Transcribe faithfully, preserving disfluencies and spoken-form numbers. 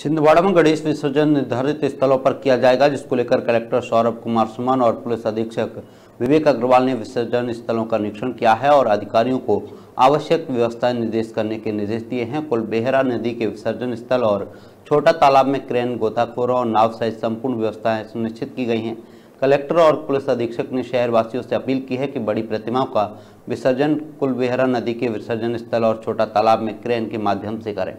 छिंदवाड़ा में गणेश विसर्जन निर्धारित स्थलों पर किया जाएगा, जिसको लेकर कलेक्टर सौरभ कुमार सुमन और पुलिस अधीक्षक विवेक अग्रवाल ने विसर्जन स्थलों का निरीक्षण किया है और अधिकारियों को आवश्यक व्यवस्थाएं निर्देश करने के निर्देश दिए हैं। कुलबेहरा नदी के विसर्जन स्थल और छोटा तालाब में क्रेन, गोताखोरों और नाव सहित संपूर्ण व्यवस्थाएं सुनिश्चित की गई हैं। कलेक्टर और पुलिस अधीक्षक ने शहरवासियों से अपील की है कि बड़ी प्रतिमाओं का विसर्जन कुलबेहरा नदी के विसर्जन स्थल और छोटा तालाब में क्रेन के माध्यम से करें।